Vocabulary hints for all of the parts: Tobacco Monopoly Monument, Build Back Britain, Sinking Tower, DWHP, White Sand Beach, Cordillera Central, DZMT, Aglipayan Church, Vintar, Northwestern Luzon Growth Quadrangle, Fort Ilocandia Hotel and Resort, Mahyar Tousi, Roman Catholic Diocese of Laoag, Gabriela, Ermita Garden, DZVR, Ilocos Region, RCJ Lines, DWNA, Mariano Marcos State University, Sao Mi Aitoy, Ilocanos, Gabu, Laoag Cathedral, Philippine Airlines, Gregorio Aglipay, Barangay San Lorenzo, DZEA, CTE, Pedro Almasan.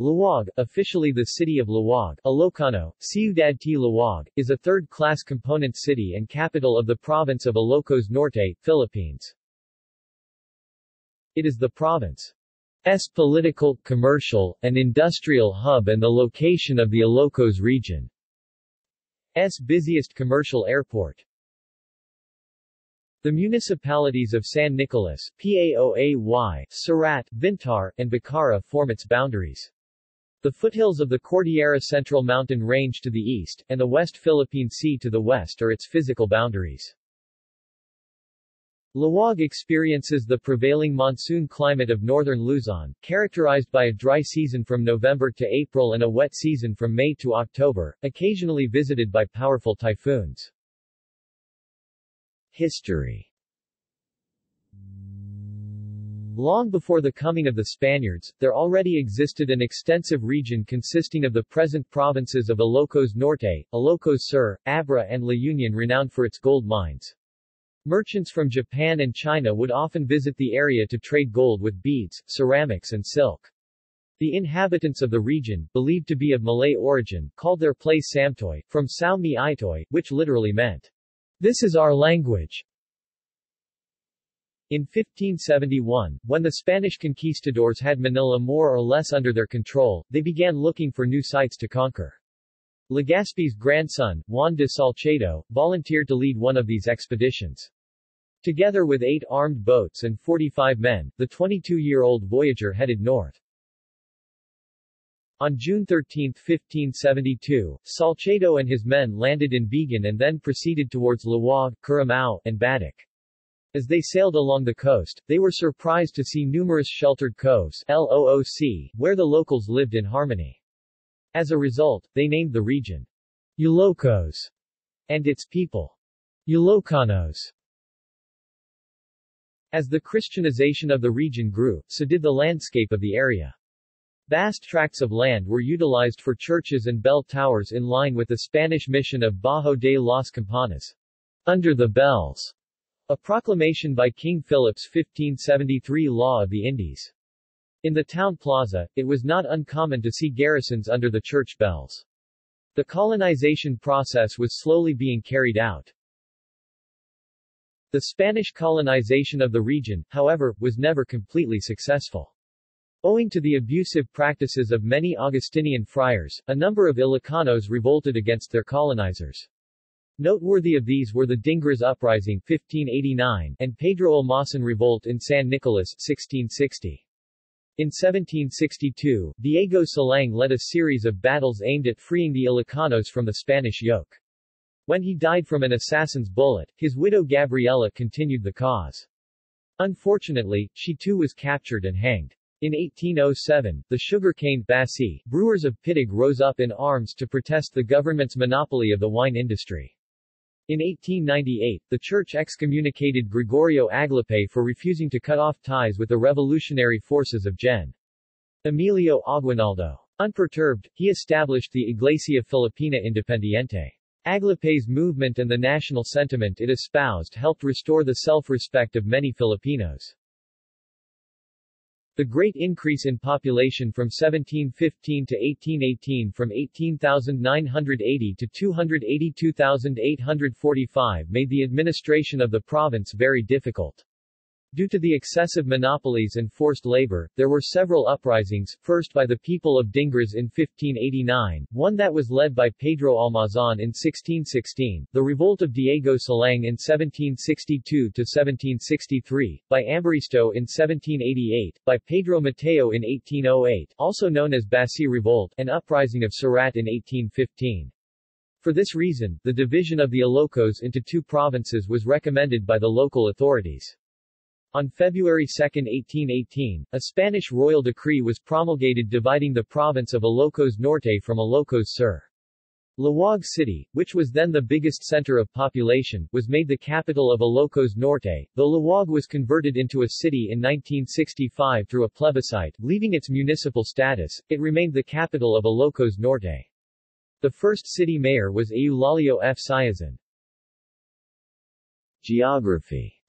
Laoag, officially the city of Laoag, Ilocano, Ciudad T. Laoag, is a third-class component city and capital of the province of Ilocos Norte, Philippines. It is the province's political, commercial, and industrial hub and the location of the Ilocos region's busiest commercial airport. The municipalities of San Nicolas, Paoay, Sarrat, Vintar, and Bacarra form its boundaries. The foothills of the Cordillera Central mountain range to the east, and the West Philippine Sea to the west are its physical boundaries. Laoag experiences the prevailing monsoon climate of northern Luzon, characterized by a dry season from November to April and a wet season from May to October, occasionally visited by powerful typhoons. History. Long before the coming of the Spaniards, there already existed an extensive region consisting of the present provinces of Ilocos Norte, Ilocos Sur, Abra and La Union, renowned for its gold mines. Merchants from Japan and China would often visit the area to trade gold with beads, ceramics and silk. The inhabitants of the region, believed to be of Malay origin, called their place Samtoy, from Sao Mi Aitoy, which literally meant, "This is our language." In 1571, when the Spanish conquistadors had Manila more or less under their control, they began looking for new sites to conquer. Legazpi's grandson, Juan de Salcedo, volunteered to lead one of these expeditions. Together with 8 armed boats and 45 men, the 22-year-old voyager headed north. On June 13, 1572, Salcedo and his men landed in Bigan and then proceeded towards Laoag, Curimao, and Batak. As they sailed along the coast, they were surprised to see numerous sheltered coves (LOOC) where the locals lived in harmony. As a result, they named the region Ilocos and its people Ilocanos. As the Christianization of the region grew, so did the landscape of the area. Vast tracts of land were utilized for churches and bell towers in line with the Spanish mission of Bajo de las Campanas, under the bells, a proclamation by King Philip's 1573 Law of the Indies. In the town plaza, it was not uncommon to see garrisons under the church bells. The colonization process was slowly being carried out. The Spanish colonization of the region, however, was never completely successful. Owing to the abusive practices of many Augustinian friars, a number of Ilocanos revolted against their colonizers. Noteworthy of these were the Dingras Uprising 1589 and Pedro Almasan revolt in San Nicolas 1660. In 1762, Diego Salang led a series of battles aimed at freeing the Ilocanos from the Spanish yoke. When he died from an assassin's bullet, his widow Gabriela continued the cause. Unfortunately, she too was captured and hanged. In 1807, the sugarcane Basi, brewers of Pitig, rose up in arms to protest the government's monopoly of the wine industry. In 1898, the Church excommunicated Gregorio Aglipay for refusing to cut off ties with the revolutionary forces of Gen. Emilio Aguinaldo. Unperturbed, he established the Iglesia Filipina Independiente. Aglipay's movement and the national sentiment it espoused helped restore the self-respect of many Filipinos. The great increase in population from 1715 to 1818, from 18,980 to 282,845, made the administration of the province very difficult. Due to the excessive monopolies and forced labor, there were several uprisings, first by the people of Dingras in 1589, one that was led by Pedro Almasan in 1616, the revolt of Diego Salang in 1762-1763, by Ambaristo in 1788, by Pedro Mateo in 1808, also known as Basi Revolt, and uprising of Sarrat in 1815. For this reason, the division of the Ilocos into 2 provinces was recommended by the local authorities. On February 2, 1818, a Spanish royal decree was promulgated dividing the province of Ilocos Norte from Ilocos Sur. Laoag City, which was then the biggest center of population, was made the capital of Ilocos Norte, though Laoag was converted into a city in 1965 through a plebiscite, leaving its municipal status, it remained the capital of Ilocos Norte. The first city mayor was Eulalio F. Siazan. Geography.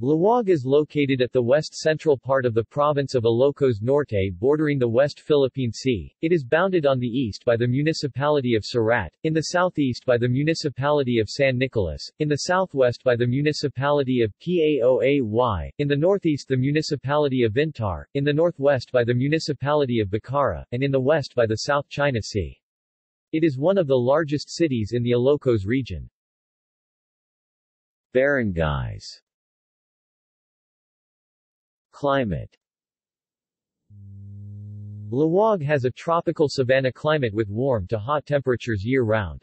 Laoag is located at the west-central part of the province of Ilocos Norte bordering the West Philippine Sea. It is bounded on the east by the municipality of Sarrat, in the southeast by the municipality of San Nicolas, in the southwest by the municipality of Paoay, in the northeast the municipality of Vintar, in the northwest by the municipality of Bacarra, and in the west by the South China Sea. It is one of the largest cities in the Ilocos region. Barangays. Climate. Laoag has a tropical savanna climate with warm to hot temperatures year-round.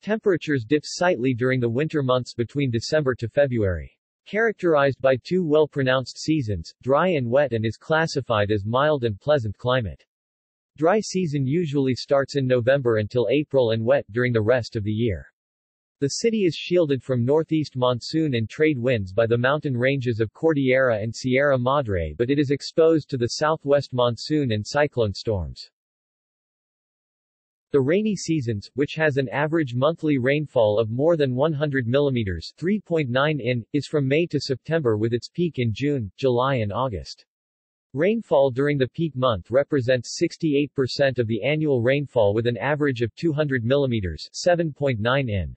Temperatures dip slightly during the winter months between December to February. Characterized by two well-pronounced seasons, dry and wet, and is classified as mild and pleasant climate. Dry season usually starts in November until April and wet during the rest of the year. The city is shielded from northeast monsoon and trade winds by the mountain ranges of Cordillera and Sierra Madre, but it is exposed to the southwest monsoon and cyclone storms. The rainy seasons, which has an average monthly rainfall of more than 100 mm (3.9 in), is from May to September with its peak in June, July and August. Rainfall during the peak month represents 68% of the annual rainfall with an average of 200 mm (7.9 in).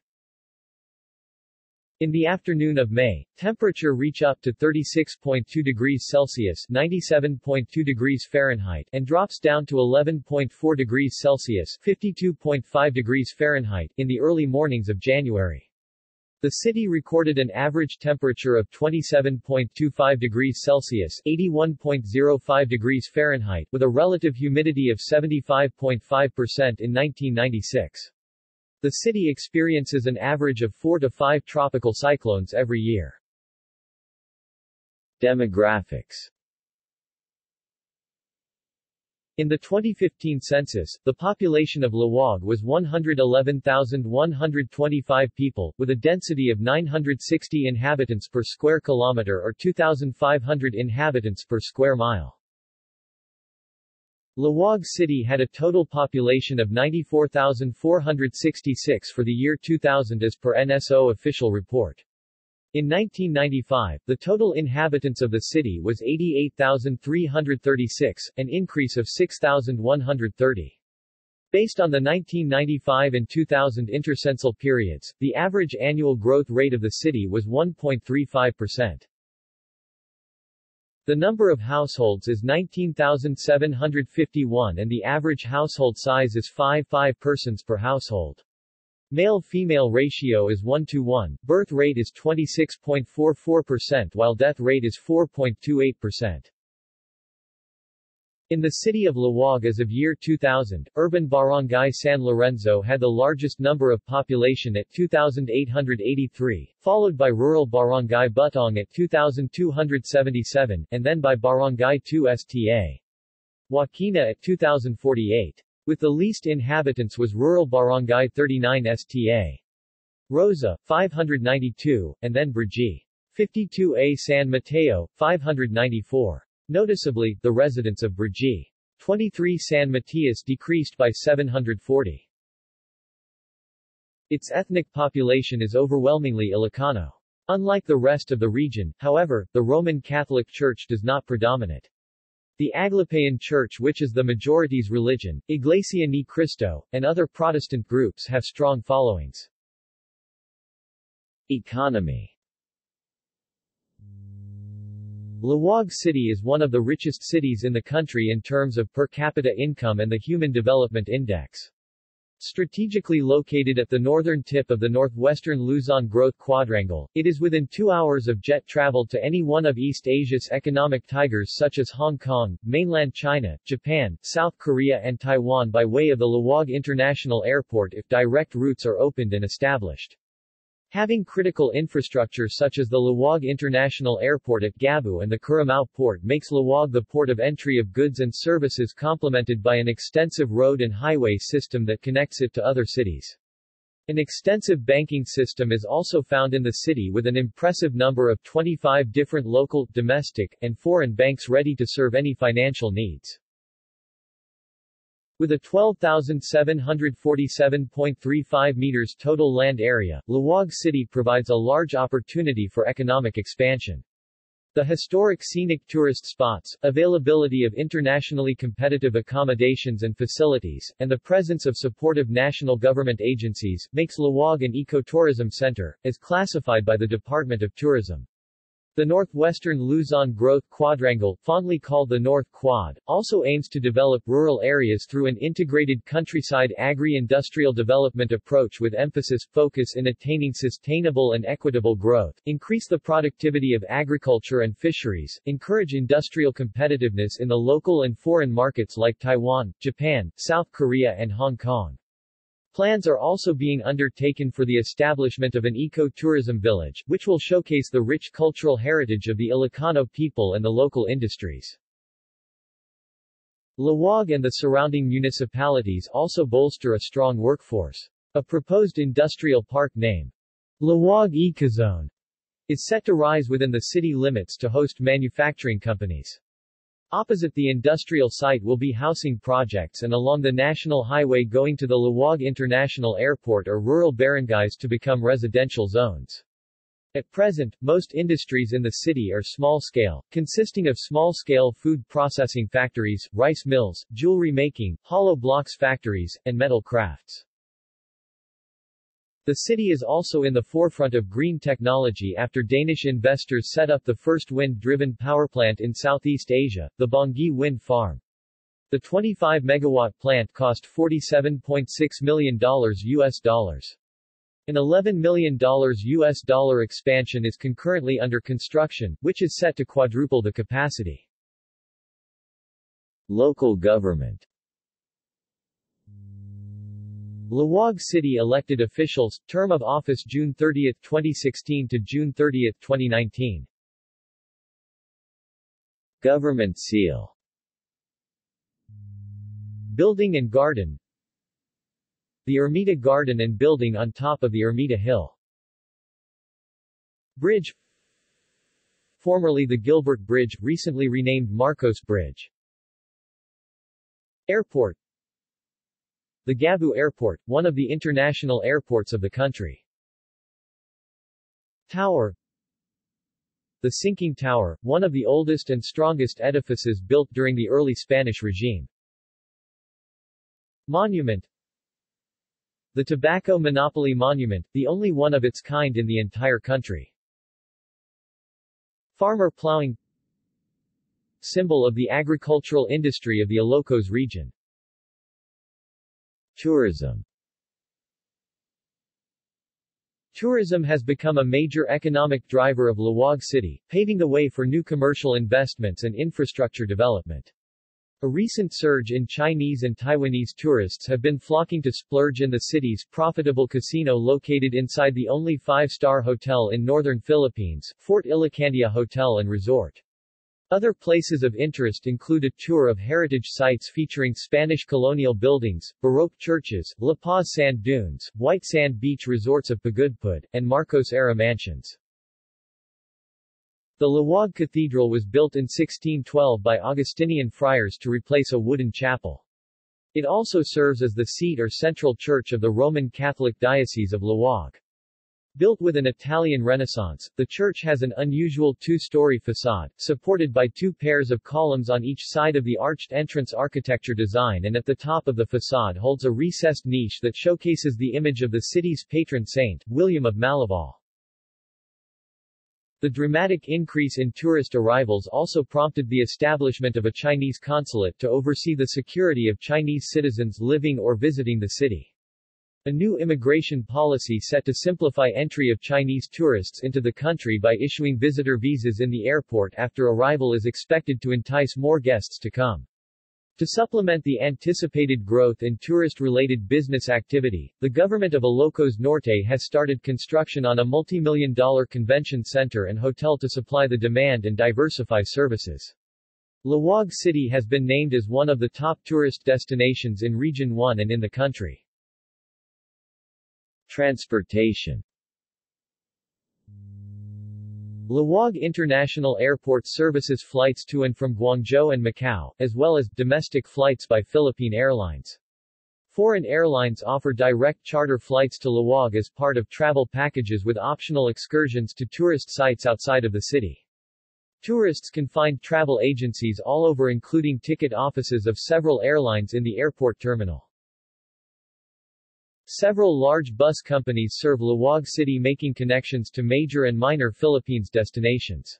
In the afternoon of May, temperature reach up to 36.2 degrees Celsius (97.2 degrees Fahrenheit) and drops down to 11.4 degrees Celsius (52.5 degrees Fahrenheit) in the early mornings of January. The city recorded an average temperature of 27.25 degrees Celsius (81.05 degrees Fahrenheit) with a relative humidity of 75.5% in 1996. The city experiences an average of 4 to 5 tropical cyclones every year. Demographics. In the 2015 census, the population of Laoag was 111,125 people, with a density of 960 inhabitants per square kilometer or 2,500 inhabitants per square mile. Laoag City had a total population of 94,466 for the year 2000 as per NSO official report. In 1995, the total inhabitants of the city was 88,336, an increase of 6,130. Based on the 1995 and 2000 intercensal periods, the average annual growth rate of the city was 1.35%. The number of households is 19,751 and the average household size is 5.5 persons per household. Male-female ratio is 1:1, birth rate is 26.44% while death rate is 4.28%. In the city of Laoag as of year 2000, urban barangay San Lorenzo had the largest number of population at 2,883, followed by rural barangay Butong at 2,277, and then by barangay 2sta. Wakina at 2,048. With the least inhabitants was rural barangay 39 sta. Rosa, 592, and then Brgy. 52a San Mateo, 594. Noticeably, the residents of Brgy. 23 San Matias decreased by 740. Its ethnic population is overwhelmingly Ilocano. Unlike the rest of the region, however, the Roman Catholic Church does not predominate. The Aglipayan Church, which is the majority's religion, Iglesia Ni Cristo, and other Protestant groups have strong followings. Economy. Laoag City is one of the richest cities in the country in terms of per capita income and the Human Development Index. Strategically located at the northern tip of the Northwestern Luzon Growth Quadrangle, it is within 2 hours of jet travel to any one of East Asia's economic tigers such as Hong Kong, mainland China, Japan, South Korea and Taiwan by way of the Laoag International Airport if direct routes are opened and established. Having critical infrastructure such as the Laoag International Airport at Gabu and the Curimao Port makes Laoag the port of entry of goods and services, complemented by an extensive road and highway system that connects it to other cities. An extensive banking system is also found in the city with an impressive number of 25 different local, domestic, and foreign banks ready to serve any financial needs. With a 12,747.35 meters total land area, Laoag City provides a large opportunity for economic expansion. The historic scenic tourist spots, availability of internationally competitive accommodations and facilities, and the presence of supportive national government agencies, makes Laoag an ecotourism center, as classified by the Department of Tourism. The Northwestern Luzon Growth Quadrangle, fondly called the North Quad, also aims to develop rural areas through an integrated countryside agri-industrial development approach with focus in attaining sustainable and equitable growth, increase the productivity of agriculture and fisheries, encourage industrial competitiveness in the local and foreign markets like Taiwan, Japan, South Korea and Hong Kong. Plans are also being undertaken for the establishment of an eco-tourism village, which will showcase the rich cultural heritage of the Ilocano people and the local industries. Laoag and the surrounding municipalities also bolster a strong workforce. A proposed industrial park named Laoag Ecozone is set to rise within the city limits to host manufacturing companies. Opposite the industrial site will be housing projects, and along the national highway going to the Laoag International Airport are rural barangays to become residential zones. At present, most industries in the city are small-scale, consisting of small-scale food processing factories, rice mills, jewelry making, hollow blocks factories, and metal crafts. The city is also in the forefront of green technology after Danish investors set up the first wind-driven power plant in Southeast Asia, the Bongi Wind Farm. The 25-megawatt plant cost $47.6 million US. An $11 million US expansion is concurrently under construction, which is set to quadruple the capacity. Local government. Laoag City elected officials, term of office June 30, 2016 to June 30, 2019. Government seal. Building and garden. The Ermita Garden and building on top of the Ermita Hill. Bridge. Formerly the Gilbert Bridge, recently renamed Marcos Bridge. Airport. The Gabu Airport, one of the international airports of the country. Tower. The Sinking Tower, one of the oldest and strongest edifices built during the early Spanish regime. Monument. The Tobacco Monopoly Monument, the only one of its kind in the entire country. Farmer plowing. Symbol of the agricultural industry of the Ilocos region. Tourism. Tourism has become a major economic driver of Laoag City, paving the way for new commercial investments and infrastructure development. A recent surge in Chinese and Taiwanese tourists have been flocking to splurge in the city's profitable casino located inside the only 5-star hotel in northern Philippines, Fort Ilocandia Hotel and Resort. Other places of interest include a tour of heritage sites featuring Spanish colonial buildings, Baroque churches, La Paz Sand Dunes, White Sand Beach resorts of Pagudpud, and Marcos-era mansions. The Laoag Cathedral was built in 1612 by Augustinian friars to replace a wooden chapel. It also serves as the seat or central church of the Roman Catholic Diocese of Laoag. Built with an Italian Renaissance, the church has an unusual two-story facade, supported by two pairs of columns on each side of the arched entrance architecture design, and at the top of the facade holds a recessed niche that showcases the image of the city's patron saint, William of Malaval. The dramatic increase in tourist arrivals also prompted the establishment of a Chinese consulate to oversee the security of Chinese citizens living or visiting the city. A new immigration policy set to simplify entry of Chinese tourists into the country by issuing visitor visas in the airport after arrival is expected to entice more guests to come. To supplement the anticipated growth in tourist-related business activity, the government of Ilocos Norte has started construction on a multi-million-dollar convention center and hotel to supply the demand and diversify services. Laoag City has been named as one of the top tourist destinations in Region 1 and in the country. Transportation. Laoag International Airport services flights to and from Guangzhou and Macau, as well as domestic flights by Philippine Airlines. Foreign airlines offer direct charter flights to Laoag as part of travel packages with optional excursions to tourist sites outside of the city. Tourists can find travel agencies all over, including ticket offices of several airlines in the airport terminal. Several large bus companies serve Laoag City, making connections to major and minor Philippines destinations.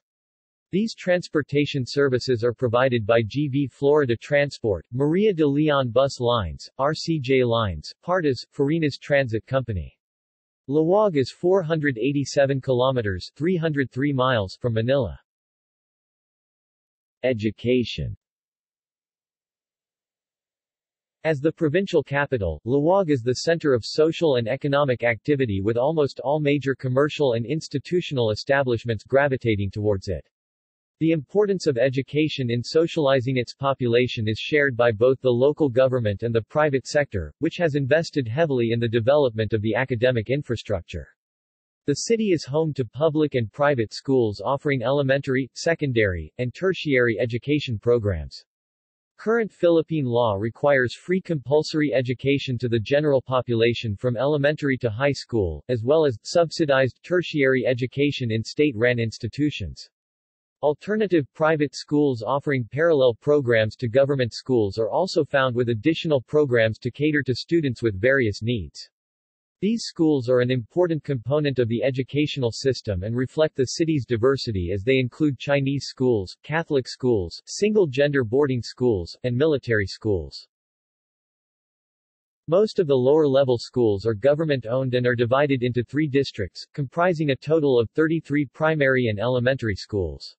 These transportation services are provided by GV Florida Transport, Maria de Leon Bus Lines, RCJ Lines, Partas, Farinas Transit Company. Laoag is 487 kilometers (303 miles) from Manila. Education. As the provincial capital, Laoag is the center of social and economic activity, with almost all major commercial and institutional establishments gravitating towards it. The importance of education in socializing its population is shared by both the local government and the private sector, which has invested heavily in the development of the academic infrastructure. The city is home to public and private schools offering elementary, secondary, and tertiary education programs. Current Philippine law requires free compulsory education to the general population from elementary to high school, as well as subsidized tertiary education in state-run institutions. Alternative private schools offering parallel programs to government schools are also found, with additional programs to cater to students with various needs. These schools are an important component of the educational system and reflect the city's diversity, as they include Chinese schools, Catholic schools, single-gender boarding schools, and military schools. Most of the lower-level schools are government-owned and are divided into 3 districts, comprising a total of 33 primary and elementary schools.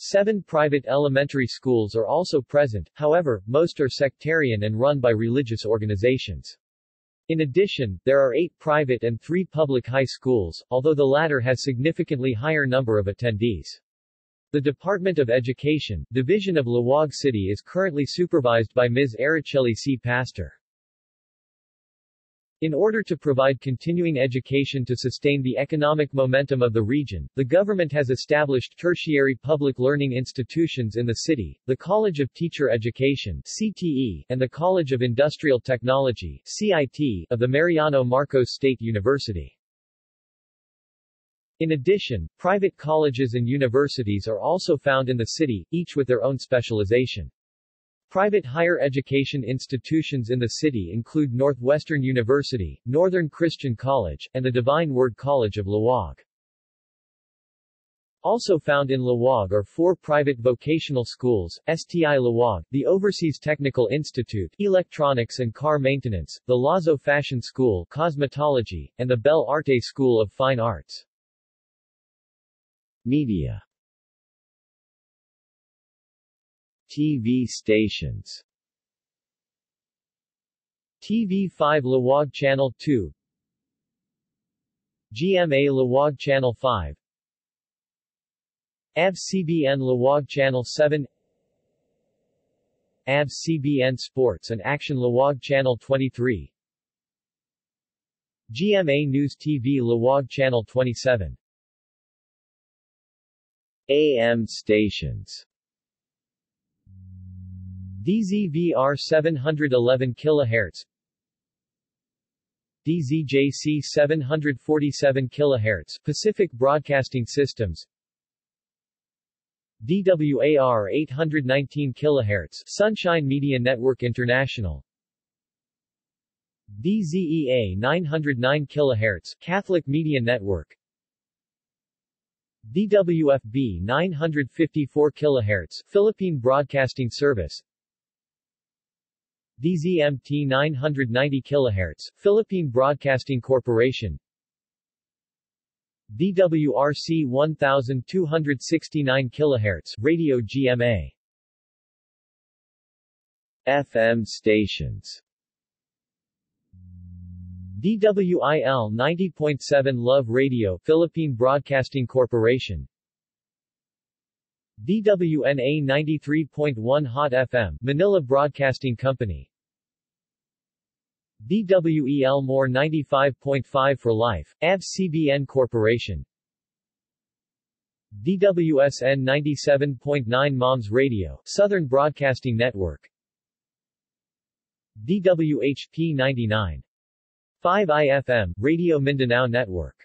7 private elementary schools are also present, however, most are sectarian and run by religious organizations. In addition, there are 8 private and 3 public high schools, although the latter has significantly higher number of attendees. The Department of Education, Division of Laoag City, is currently supervised by Ms. Araceli C. Pastor. In order to provide continuing education to sustain the economic momentum of the region, the government has established tertiary public learning institutions in the city, the College of Teacher Education (CTE) and the College of Industrial Technology (CIT) of the Mariano Marcos State University. In addition, private colleges and universities are also found in the city, each with their own specialization. Private higher education institutions in the city include Northwestern University, Northern Christian College, and the Divine Word College of Laoag. Also found in Laoag are 4 private vocational schools, STI Laoag, the Overseas Technical Institute, Electronics and Car Maintenance, the Lazo Fashion School, Cosmetology, and the Bel Arte School of Fine Arts. Media. TV stations. TV5 Laoag Channel 2, GMA Laoag Channel 5, ABS-CBN Laoag Channel 7, ABS-CBN Sports and Action Laoag Channel 23, GMA News TV Laoag Channel 27. AM stations. DZVR 711 kHz, DZJC 747 kHz, Pacific Broadcasting Systems, DWAR 819 kHz, Sunshine Media Network International, DZEA 909 kHz, Catholic Media Network, DWFB 954 kHz, Philippine Broadcasting Service, DZMT 990 kHz, Philippine Broadcasting Corporation, DWRC 1269 kHz, Radio GMA. FM stations. DWIL 90.7 Love Radio, Philippine Broadcasting Corporation, DWNA 93.1 Hot FM, Manila Broadcasting Company, DWEL More 95.5 for Life, ABS-CBN Corporation, DWSN 97.9 Moms Radio, Southern Broadcasting Network, DWHP 99.5 IFM, Radio Mindanao Network.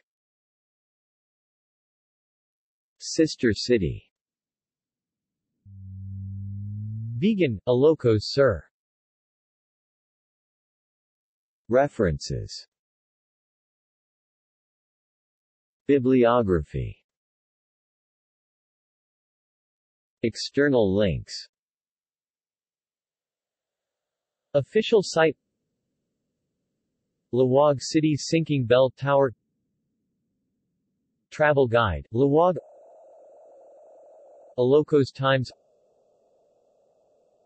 Sister city. Vegan, Ilocos Sur. References. Bibliography. External links. Official site. Laoag City Sinking Bell Tower. Travel Guide, Laoag. Ilocos Times.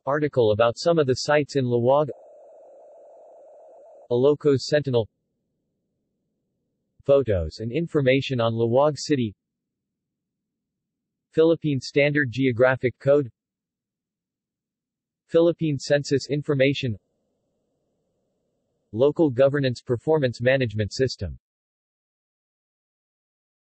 Article about some of the sites in Laoag. Ilocos Sentinel. Photos and information on Laoag City. Philippine Standard Geographic Code. Philippine Census Information. Local Governance Performance Management System.